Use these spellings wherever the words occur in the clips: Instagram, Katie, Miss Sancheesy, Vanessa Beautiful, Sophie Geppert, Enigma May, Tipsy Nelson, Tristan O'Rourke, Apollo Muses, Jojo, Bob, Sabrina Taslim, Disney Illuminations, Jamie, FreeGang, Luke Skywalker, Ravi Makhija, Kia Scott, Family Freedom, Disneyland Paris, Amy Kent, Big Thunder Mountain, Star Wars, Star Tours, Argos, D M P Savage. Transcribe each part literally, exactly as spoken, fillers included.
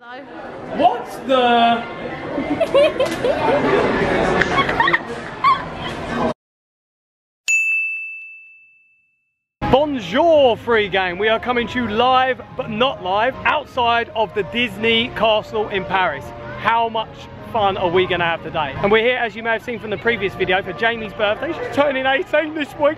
though. What the? Bonjour, FreeGang. We are coming to you live, but not live, outside of the Disney Castle in Paris. How much fun are we gonna have today? And we're here, as you may have seen from the previous video, for Jamie's birthday. She's turning eighteen this week.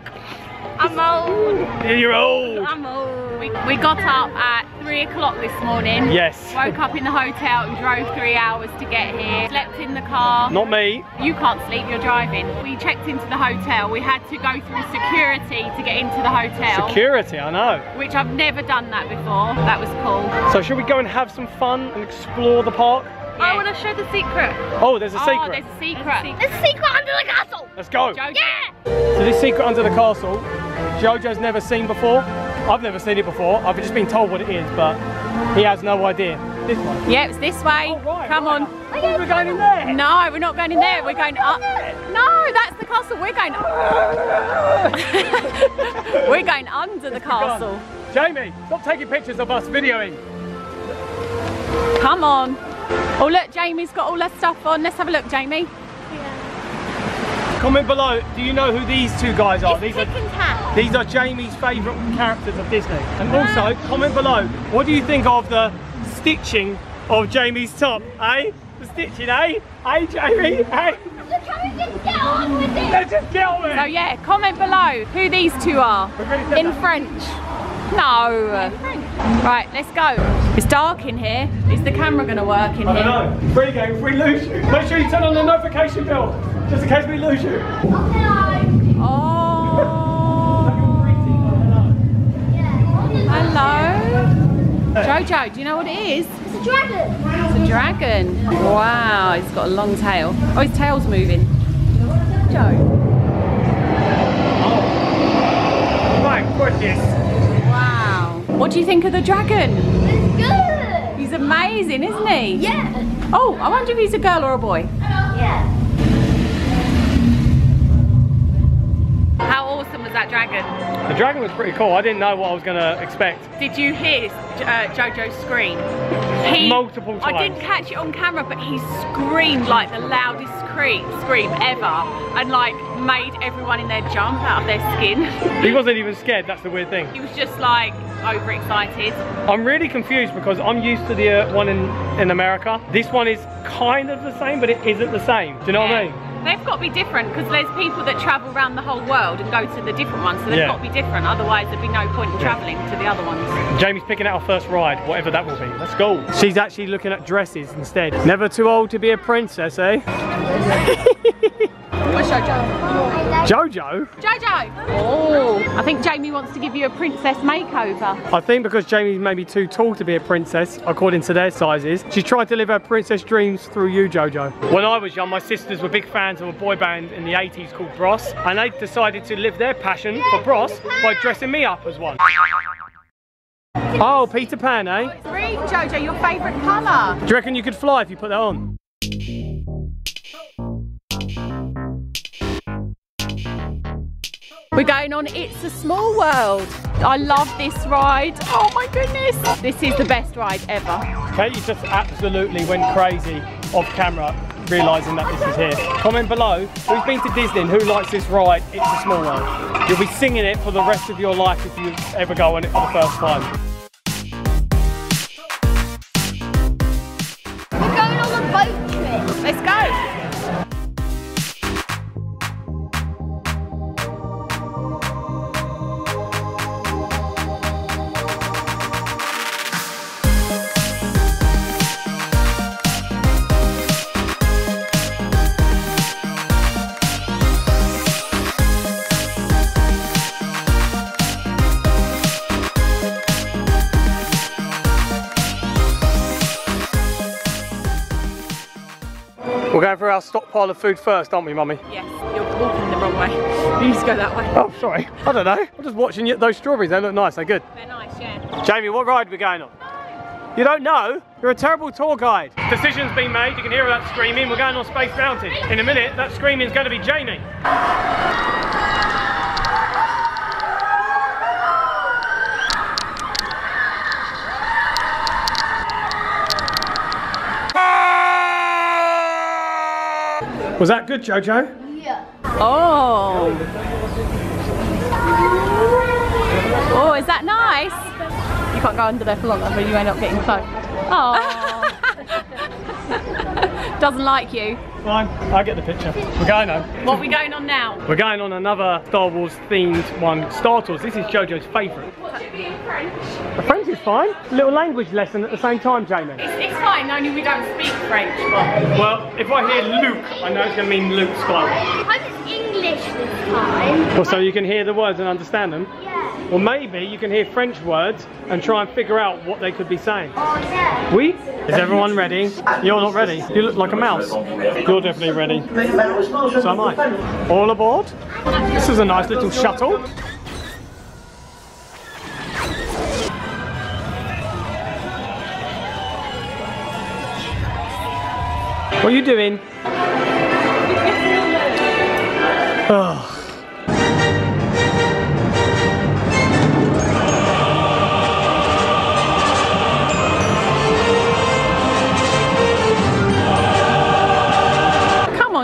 I'm old. You're old. I'm old. We, we got up at three o'clock this morning. Yes. Woke up in the hotel and drove three hours to get here. Slept in the car. Not me. You can't sleep, you're driving. We checked into the hotel. We had to go through security to get into the hotel. Security, I know. Which I've never done that before. That was cool. So should we go and have some fun and explore the park? Yeah. I want to show the secret. Oh, there's a secret. Oh, there's a secret. There's a secret under the castle. Let's go. Jojo. Yeah. So this secret under the castle, Jojo's never seen before. I've never seen it before. I've just been told what it is, but he has no idea. This one. Yeah, it's this way. Oh, right, come right. on. Oh, we're going in there. No, we're not going in there. We're going up. No, that's the castle. We're going up. We're going under the castle. Jamie, stop taking pictures of us videoing. Come on. Oh look, Jamie's got all her stuff on. Let's have a look, Jamie. Yeah. Comment below, do you know who these two guys are? It's these are cat. These are Jamie's favourite characters of Disney. And also, comment below, what do you think of the stitching of Jamie's top? Eh? The stitching, eh? Eh, Jamie? Eh? Look how we just get on with it. Let's just get on with it. So yeah, comment below who these two are. In that. French. No. In French. Right, let's go. It's dark in here. Is the camera going to work in I here? I don't know. Free game, if we lose you. Make sure you turn on the notification bell, just in case we lose you. Oh. Oh. Hello. Jojo, do you know what it is? It's a dragon. It's a dragon. Wow, it's got a long tail. Oh, his tail's moving. Jojo. Oh. My goodness. What do you think of the dragon? It's good! He's amazing, isn't he? Yeah! Oh, I wonder if he's a girl or a boy. Yeah. How awesome was that dragon? The dragon was pretty cool. I didn't know what I was going to expect. Did you hear uh, Jojo scream? He, Multiple times. I didn't catch it on camera, but he screamed like the loudest scream, scream ever. And like made everyone in there jump out of their skin. He wasn't even scared, that's the weird thing. He was just like overexcited. I'm really confused because I'm used to the uh, one in, in America. This one is kind of the same, but it isn't the same. Do you know yeah. what I mean? They've got to be different because there's people that travel around the whole world and go to the different ones, so they've yeah. got to be different, otherwise there'd be no point in yeah. travelling to the other ones. Jamie's picking out our first ride, whatever that will be. Let's go. She's actually looking at dresses instead. Never too old to be a princess, eh? What's Jojo? Jojo? Jojo! Oh, I think Jamie wants to give you a princess makeover. I think because Jamie's maybe too tall to be a princess, according to their sizes, she tried to live her princess dreams through you, Jojo. When I was young, my sisters were big fans of a boy band in the eighties called Bros, and they decided to live their passion for Bros by dressing me up as one. Oh, Peter Pan, eh? Green, Jojo, your favourite colour. Do you reckon you could fly if you put that on? We're going on It's a Small World. I love this ride. Oh my goodness. This is the best ride ever. Katie just absolutely went crazy off camera, realising that this is here. Comment below who's been to Disney and who likes this ride, It's a Small World. You'll be singing it for the rest of your life if you ever go on it for the first time. We're going on a boat trip. Let's go. We're going for our stockpile of food first, aren't we, Mummy? Yes, you're walking the wrong way. You just go that way. Oh, sorry. I don't know. I'm just watching you, those strawberries. They look nice. They're good. They're nice, yeah. Jamie, what ride are we going on? No. You don't know? You're a terrible tour guide. Decision's been made. You can hear that screaming. We're going on Space Mountain. In a minute, that screaming's going to be Jamie. Was that good, Jojo? Yeah. Oh. Oh, is that nice? You can't go under there for long, or you end up getting soaked. Oh. Doesn't like you. Fine, I get the picture. We're going on. What are we going on now? We're going on another Star Wars themed one. Star Tours. This is Jojo's favourite. What should be in French? French is fine. A little language lesson at the same time, Jamie. It's, it's fine, only we don't speak French. But... Well, if I hear Luke, I know it's going to mean Luke Skywalker. I hope it's English this time. Well, so you can hear the words and understand them? Yeah. Or maybe you can hear French words and try and figure out what they could be saying. Oh, yeah. Oui? Is everyone ready? You're not ready. You look like a mouse. You're definitely ready. So am I. All aboard. This is a nice little shuttle. What are you doing? Oh.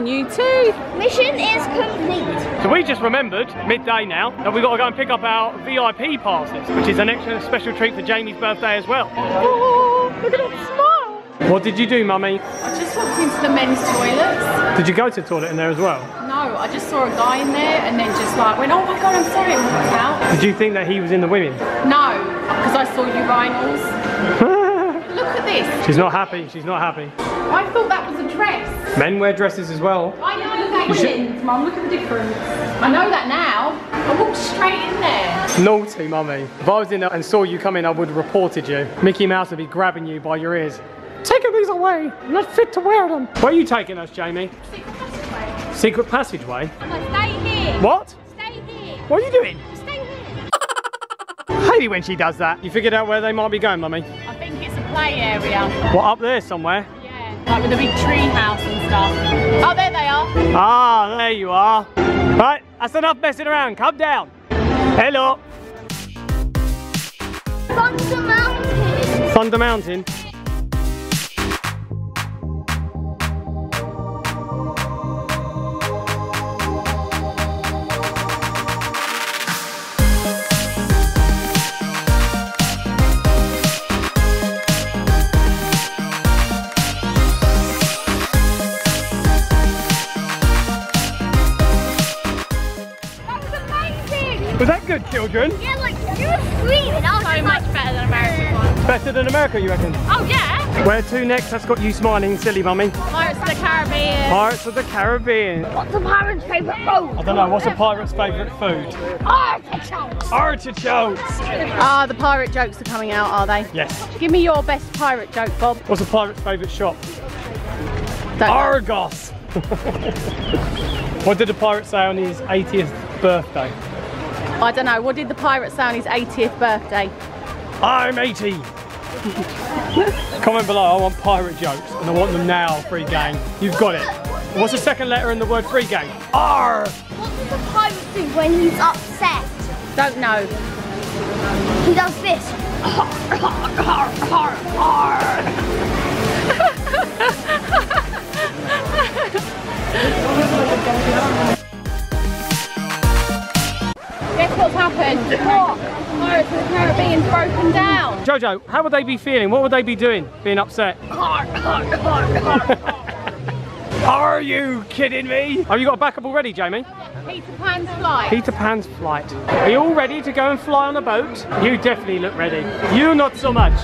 You too. Mission is complete. So we just remembered midday now that we've got to go and pick up our V I P passes, which is an extra special treat for Jamie's birthday as well. Oh, look at that smile. What did you do, Mummy? I just walked into the men's toilets. Did you go to the toilet in there as well? No, I just saw a guy in there and then just like went, oh my god, I'm sorry, and walked out. Did you think that he was in the women? No, because I saw urinals. Look at this. She's not happy, she's not happy. I thought that was a dress. Men wear dresses as well. I know they women, Mum, look at the difference. I know that now. I walked straight in there. Naughty, Mummy. If I was in there and saw you come in, I would have reported you. Mickey Mouse would be grabbing you by your ears. Taking these away, I'm not fit to wear them. Where are you taking us, Jamie? Secret passageway. Secret passageway? I'm like, stay here. What? Stay here. What are you doing? Stay here. Hayley, when she does that. You figured out where they might be going, Mummy? I think it's play area. What, up there somewhere? Yeah, like with a big tree house and stuff. Oh, there they are. Ah, there you are. Right, that's enough messing around. Come down. Hello. Thunder Mountain. Thunder Mountain. Children? Yeah, like you were screaming. I was so much like, better than American one. Better than America, you reckon? Oh yeah. Where to next? That's got you smiling, silly Mummy. Pirates of the Caribbean. Pirates of the Caribbean. What's a pirate's favourite food? I don't know. What's a pirate's favourite food? Artichokes. Artichokes. Ah, uh, the pirate jokes are coming out, are they? Yes. Give me your best pirate joke, Bob. What's a pirate's favourite shop? Don't Argos. What did the pirate say on his eightieth birthday? I don't know, what did the pirate say on his eightieth birthday? I'm eighty! Comment below, I want pirate jokes and I want them now, FreeGang. You've got it. What's the second letter in the word FreeGang? R! What does a pirate do when he's upset? Don't know. He does this. Guess what's happened? What? Pirates of the Caribbean broken down. Jojo, how would they be feeling? What would they be doing? Being upset? Are you kidding me? Have you got a backup already, Jamie? Peter Pan's flight. Peter Pan's flight. Are you all ready to go and fly on a boat? You definitely look ready. You not so much.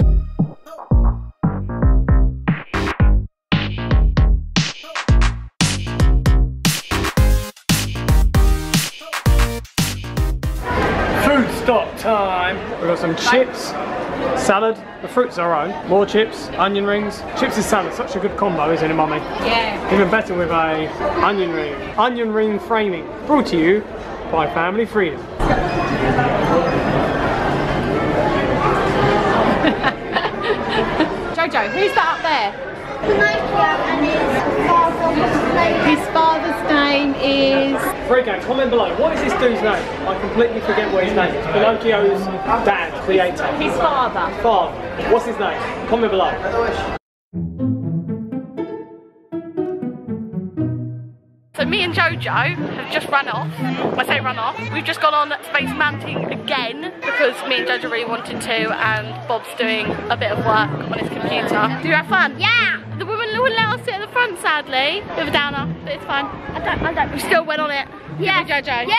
Stop time. We've got some chips, salad, the fruit's our own, more chips, onion rings. Chips and salad, such a good combo, isn't it, Mummy? Yeah. Even better with a onion ring. Onion ring framing, brought to you by Family Freedom. Jojo, who's that up there? Tonight, and his father's name is... FreeGang, comment below. What is this dude's name? I completely forget what his name is. Pinocchio's dad, creator. His father. Father. What's his name? Comment below. me and Jojo have just run off. I say run off. We've just gone on space mounting again because me and Jojo really wanted to, and Bob's doing a bit of work on his computer. Did you have fun? Yeah. The woman wouldn't let us sit at the front, sadly. Bit of a downer, but it's fine. I don't, I don't. We still went on it. Yeah. Jojo. Yeah.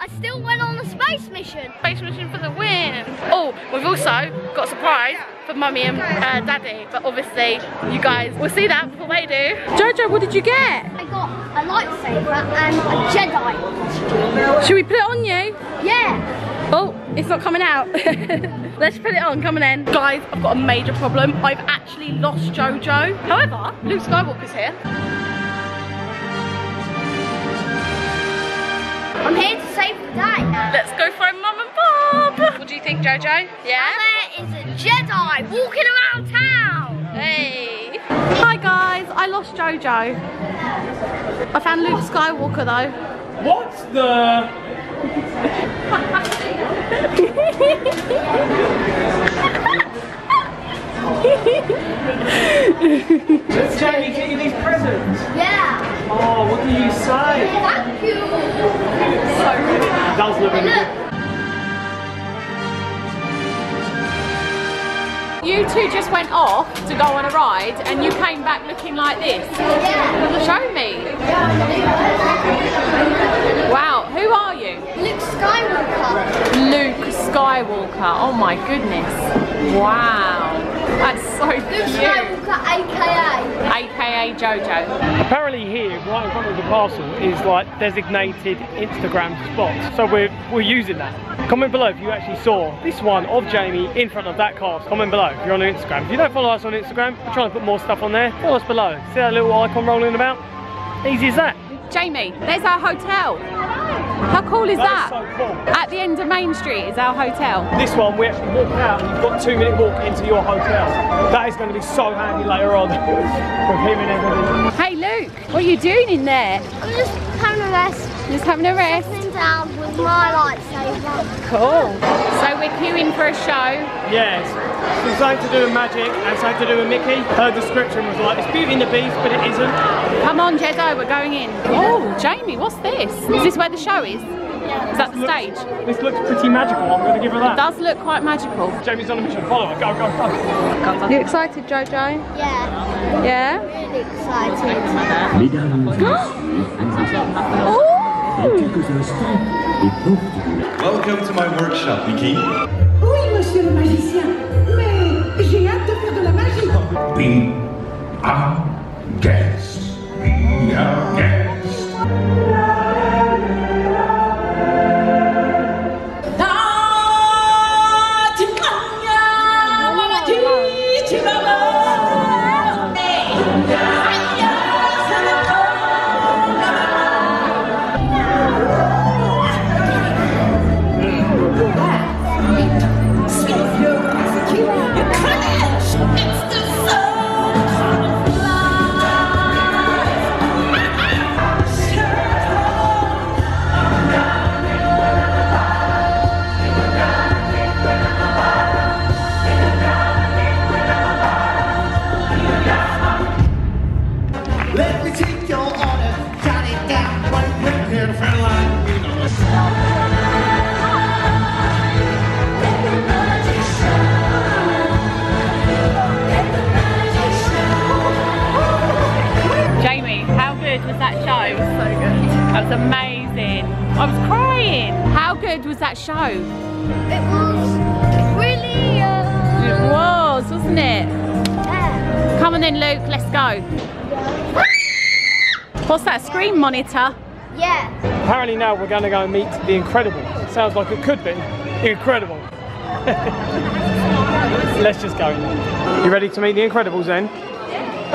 I still went on the space mission. Space mission for the win. Oh, we've also got a surprise for Mummy and uh, Daddy. But obviously, you guys will see that before they do. Jojo, what did you get? I got a lightsaber and a Jedi. Should we put it on you? Yeah. Oh, it's not coming out. Let's put it on, come on then. Guys, I've got a major problem. I've actually lost Jojo. However, Luke Skywalker's here. I'm here to save the day. Let's go find Mum and Bob. What do you think, Jojo? Yeah? There is a Jedi walking around town. Hey. Hi guys, I lost Jojo. I found Luke Skywalker though. What the? Let's Jamie get you these presents. Yeah. Oh, what do you say? Thank you. So good. That was lovely. You two just went off to go on a ride, and you came back looking like this. Yeah. Show me. Wow. Who are you? Luke Skywalker. Luke Skywalker. Oh my goodness. Wow. That's so cute. Luke Skywalker, A K A A K A Jojo. Apparently here, right in front of the castle, is like designated Instagram spots. So we're, we're using that. Comment below if you actually saw this one of Jamie in front of that castle. Comment below if you're on Instagram. If you don't follow us on Instagram, we're trying to put more stuff on there. Follow us below. See that little icon rolling about? Easy as that. Jamie, there's our hotel. How cool is that? That is so cool. At the end of Main Street is our hotel. This one, we actually walk out, you've got a two minute walk into your hotel. That is going to be so handy later on. From here and everything. Hey Luke, what are you doing in there? I'm just having a rest. Just having a rest. Sitting down with my lightsaber. Cool. So we're queuing for a show. Yes. It's something to do with magic and something to do with Mickey. Her description was like, it's Beauty and the Beast, but it isn't. Come on Jedi, we're going in. Oh, Jamie, what's this? Is this where the show is? Yeah. Is that the stage? This looks pretty magical, I'm going to give her that. It does look quite magical. Jamie's on a mission, follow her, go, go, go. Are you excited, Jojo? Yeah. Yeah? I'm really excited. Welcome to my workshop, Mickey. Oui, monsieur le magicien, mais j'ai hâte de faire de la magie. We are guests. We are guests. I was crying. How good was that show? It was really. Uh... It was, wasn't it? Yeah. Come on then, Luke. Let's go. What's that screen monitor? Yeah. Apparently now we're going to go meet the Incredible. Sounds like it could be incredible. Let's just go. You ready to meet the Incredibles then?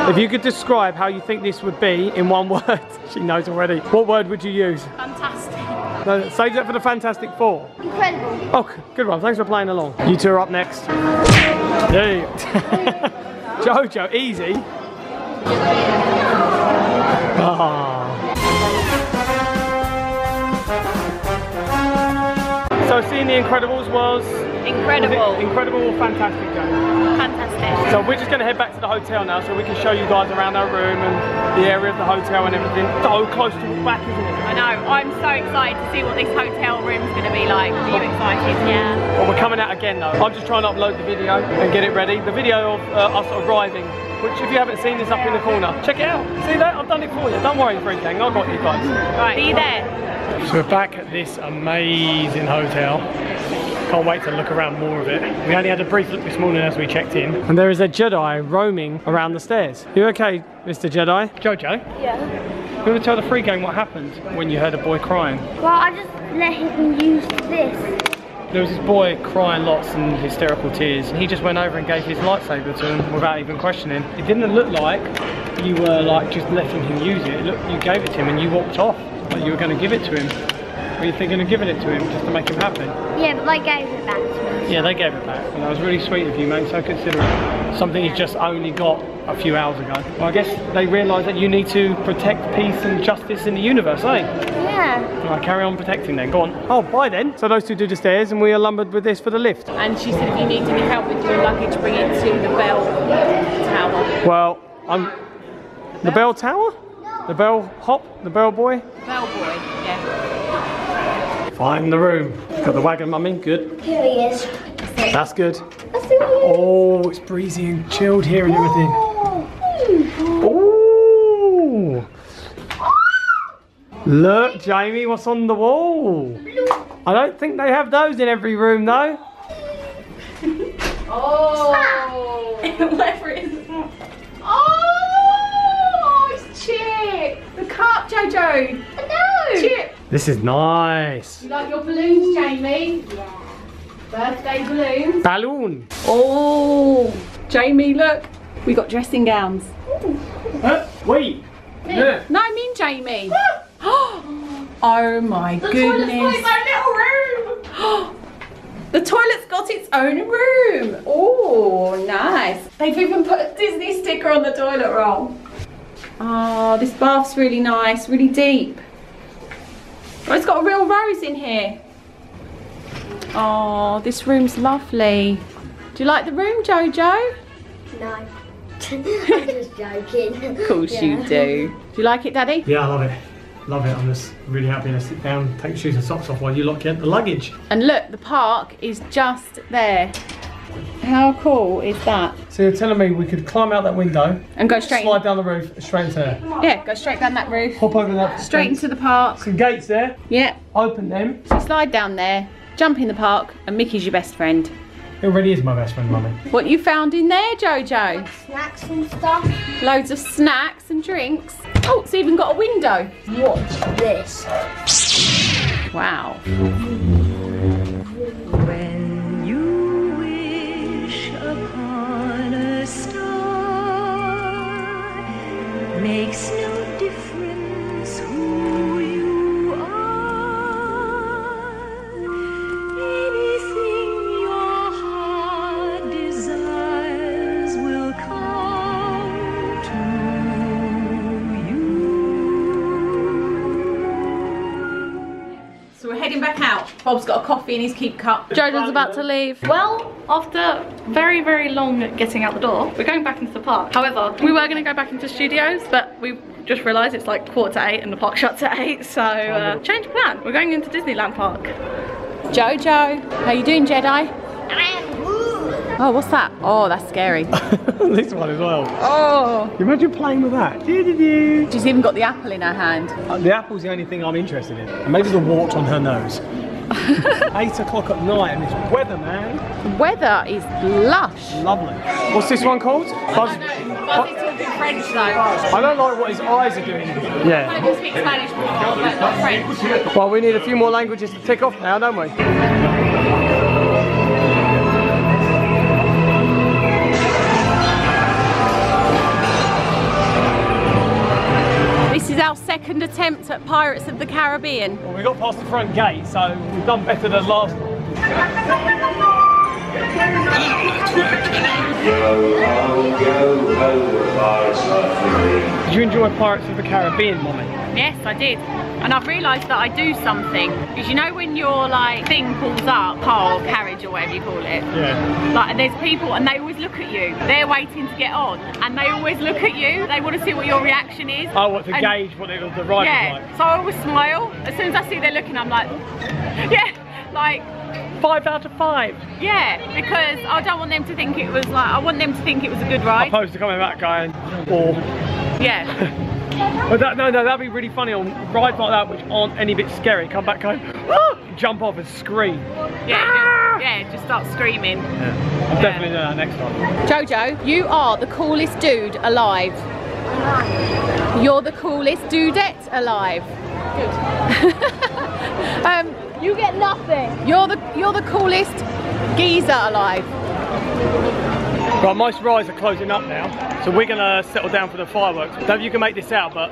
If you could describe how you think this would be in one word, she knows already. What word would you use? Fantastic. No, save that for the Fantastic Four. Incredible. Oh, good one. Thanks for playing along. You two are up next. There you go. Jojo, easy. Oh. So seeing the Incredibles was... Incredible. Was incredible or fantastic, Jojo? Fantastic. So we're just going to head back to the hotel now so we can show you guys around our room and the area of the hotel and everything. So close to the back, isn't it? I know, I'm so excited to see what this hotel room's going to be like. Are you excited? Yeah. Well, we're coming out again though. I'm just trying to upload the video and get it ready. The video of uh, us arriving, which if you haven't seen is up in the corner. Check it out. See that? I've done it for you. Don't worry, FreeGang. I've got you guys. Right, see you there. So we're back at this amazing hotel. Can't wait to look around more of it. We only had a brief look this morning as we checked in. And there is a Jedi roaming around the stairs. You okay, Mister Jedi? Jojo? Yeah? You want to tell the FreeGang what happened when you heard a boy crying? Well, I just let him use this. There was this boy crying lots and hysterical tears. He just went over and gave his lightsaber to him without even questioning. It didn't look like you were like just letting him use it. It looked, you gave it to him and you walked off. Like you were going to give it to him. Were you thinking of giving it to him just to make him happy? Yeah, but they gave it back to me. Yeah, they gave it back. And that was really sweet of you, mate, so considerate. Something you just only got a few hours ago. Well, I guess they realised that you need to protect peace and justice in the universe, eh? Yeah. All right, carry on protecting then. Go on. Oh, bye then. So those two do the stairs and we are lumbered with this for the lift. And she said if you need any help with your luggage, bring it to the bell tower. Well, I'm... The bell, the bell tower? No. The bell hop? The bell boy? The bell boy, yeah. Find the room. Got the wagon, mummy. Good. Here he is. That's good. Oh, it's breezy and chilled here and everything. Oh! Look, Jamie, what's on the wall? I don't think they have those in every room, though. Oh! Whatever it is. Oh! It's Chip. The cup, Jojo. No. Chip. This is nice. You like your balloons, Jamie? Yeah. Birthday balloon. Balloon. Oh, Jamie, look. We got dressing gowns. Huh? Wait. Me? Yeah. No, I mean Jamie. Oh my the goodness. The toilet's got its own little room. The toilet's got its own room. Oh, nice. They've even put a Disney sticker on the toilet roll. Oh, this bath's really nice, really deep. Oh, it's got a real rose in here. Oh, this room's lovely. Do you like the room, Jojo? No. I'm just joking. Of course yeah. You do. Do you like it, Daddy? Yeah, I love it. Love it. I'm just really happy to sit down, take shoes and socks off while you lot get the luggage. And look, the park is just there. How cool is that? So you're telling me we could climb out that window and go straight, slide down the roof, straight into there. Yeah, go straight down that roof. Hop over that. Straight fence. Into the park. Some gates there. Yeah. Open them. So slide down there, jump in the park, and Mickey's your best friend. It already is my best friend, Mummy. What you found in there, Jojo? Like snacks and stuff. Loads of snacks and drinks. Oh, it's even got a window. Watch this. Wow. Makes no difference who you are. Anything your heart desires will come to you. So we're heading back out. Bob's got a coffee in his keep cup. Jojo's about to leave. Well, after very, very long getting out the door, we're going back into the park. However, we were going to go back into studios, but we just realised it's like quarter to eight and the park shuts at eight, so uh, change of plan. We're going into Disneyland Park. Jojo, how you doing, Jedi? Oh, what's that? Oh, that's scary. This one as well. Oh. Can you imagine playing with that? Doo -doo -doo. She's even got the apple in her hand. Uh, the apple's the only thing I'm interested in. And maybe the wart on her nose. Eight o'clock at night and it's weather, man. The weather is lush. Lovely. What's this one called? Buzz. Buzz is talking French though. I don't like what his eyes are doing. Yeah. I can speak Spanish, but not French. Well, we need a few more languages to tick off now, don't we? This is our second attempt at Pirates of the Caribbean. Well, we got past the front gate, so we've done better than last one. Yo ho, yo ho, pirates are free. Did you enjoy Pirates of the Caribbean, Mummy? Yes, I did. And I've realised that I do something. Because you know when your like thing pulls up, car or carriage or whatever you call it? Yeah. Like, and there's people and they always look at you. They're waiting to get on and they always look at you. They want to see what your reaction is. Oh, what, to and, gauge what the ride yeah, is like. So I always smile. As soon as I see they're looking, I'm like, yeah, like... Five out of five. Yeah, because I don't want them to think it was like, I want them to think it was a good ride. Opposed to coming back going, or... Yeah. But that, no, no, that'd be really funny on rides like that which aren't any bit scary. Come back going, ah! Jump off and scream. Yeah, ah! just, yeah, just start screaming. Yeah. I'll yeah. definitely do that next time. Jojo, you are the coolest dude alive. You're the coolest dudette alive. Good. um, You get nothing. You're the you're the coolest geezer alive. Right, most rides are closing up now, so we're gonna settle down for the fireworks. I don't know if you can make this out, but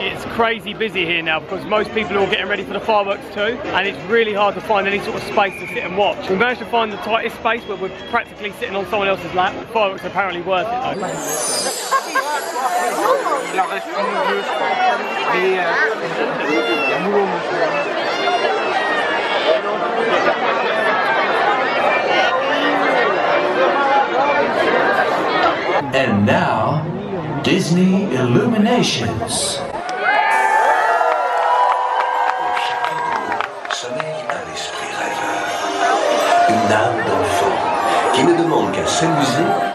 it's crazy busy here now because most people are all getting ready for the fireworks too, and it's really hard to find any sort of space to sit and watch. We managed to find the tightest space where we're practically sitting on someone else's lap. The fireworks are apparently worth it though. And now, Disney Illuminations. Au soleil à l'esprit rêveur, une âme d'enfant qui ne demande qu'à s'amuser.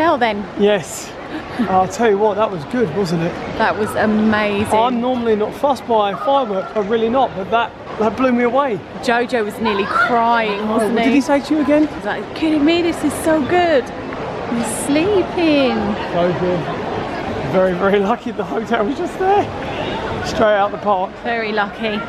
Hotel then? Yes. I'll tell you what, that was good, wasn't it? That was amazing. I'm normally not fussed by fireworks, I'm really not, but that, that blew me away. Jojo was nearly crying, wasn't oh, what he? Did he say to you again? He was like, kidding me, this is so good. I'm sleeping. So good. Very, very lucky the hotel was just there. Straight out the park. Very lucky.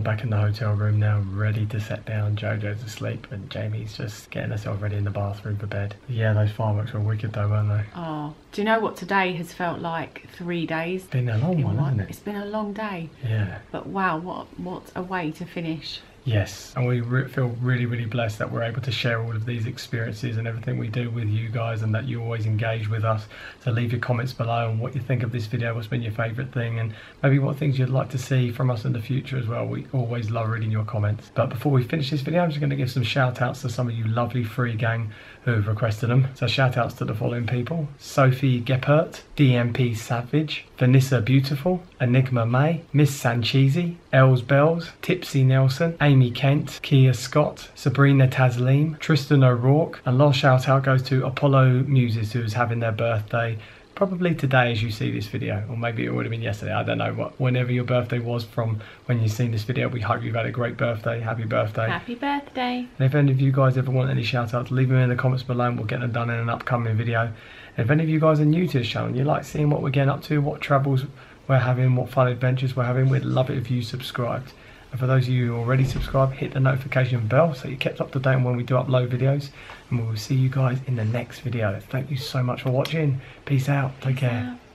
Back in the hotel room now, ready to sit down. Jojo's asleep and Jamie's just getting herself ready in the bathroom for bed. Yeah, those fireworks were wicked though, weren't they? Oh, do you know what, today has felt like three days. It's been a long one, hasn't it? It's been a long day. Yeah, but wow, what what a way to finish. Yes, and we re feel really, really blessed that we're able to share all of these experiences and everything we do with you guys, and that you always engage with us. So leave your comments below on what you think of this video, what's been your favourite thing, and maybe what things you'd like to see from us in the future as well. We always love reading your comments. But before we finish this video, I'm just going to give some shout outs to some of you lovely Free Gang who have requested them. So shout outs to the following people: Sophie Geppert, D M P Savage, Vanessa Beautiful, Enigma May, Miss Sancheesy, Els Bells, Tipsy Nelson, Amy Kent, Kia Scott, Sabrina Taslim, Tristan O'Rourke, and last shout out goes to Apollo Muses, who's having their birthday probably today as you see this video, or maybe it would have been yesterday, I don't know, what, whenever your birthday was from when you've seen this video. We hope you've had a great birthday. Happy birthday. Happy birthday. And if any of you guys ever want any shout outs, leave them in the comments below and we'll get them done in an upcoming video. And if any of you guys are new to this channel and you like seeing what we're getting up to, what travels we're having, what fun adventures we're having, we'd love it if you subscribed. And for those of you who are already subscribed, hit the notification bell so you're kept up to date on when we do upload videos. And we will see you guys in the next video. Thank you so much for watching. Peace out. Take care. Yeah.